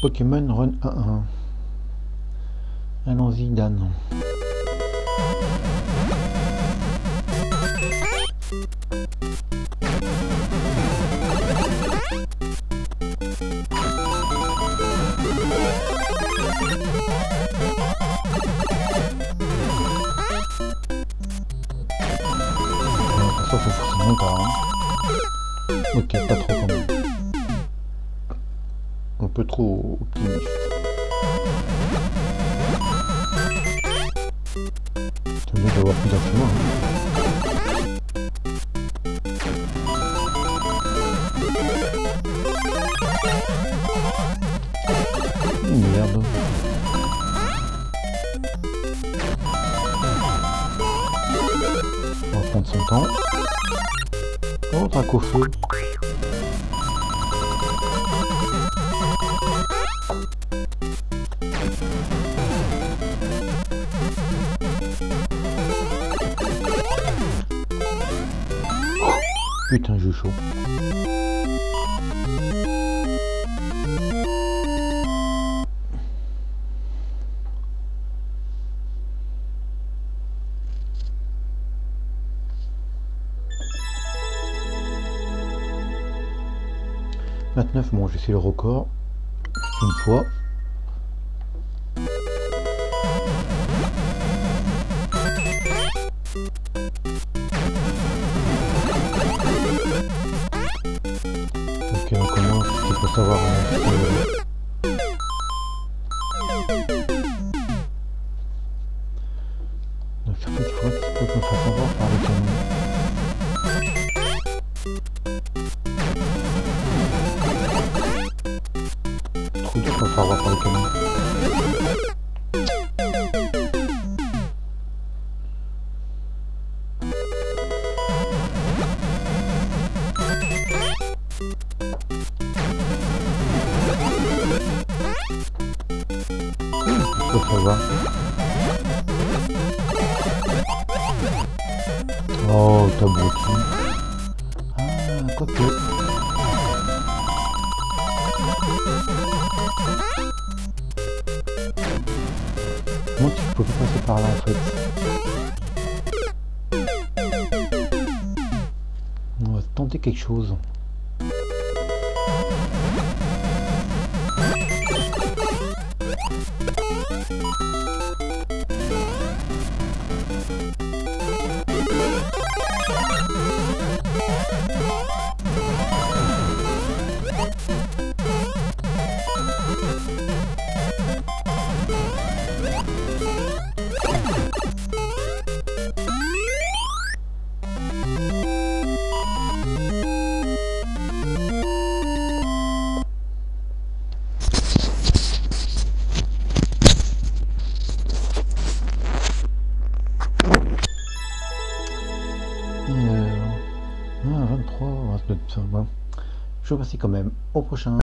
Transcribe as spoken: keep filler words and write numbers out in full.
Pokémon Run un un. Allons-y, Dan. Ça, ça fonctionne encore. Hein. Ok, pas trop quand même. Un peu trop optimiste. C'est mieux d'avoir plusieurs chemins. Hein. Merde. On va prendre son temps. Oh, t'as un coffre. Putain, j'ai chaud. vingt-neuf, bon, j'ai essayé le record une fois. Savoir euh, donc surtout qu'il faudrait qu'il faut qu'on fasse avoir par les canons. Trop dur qu'on fasse avoir par les canons. Ça va. Oh, t'as bloqué. Ah, quoi que. Moi, tu peux pas passer par là en fait. On va tenter quelque chose. vingt-trois, vingt-deux, vingt. Je vous remercie quand même. Au prochain.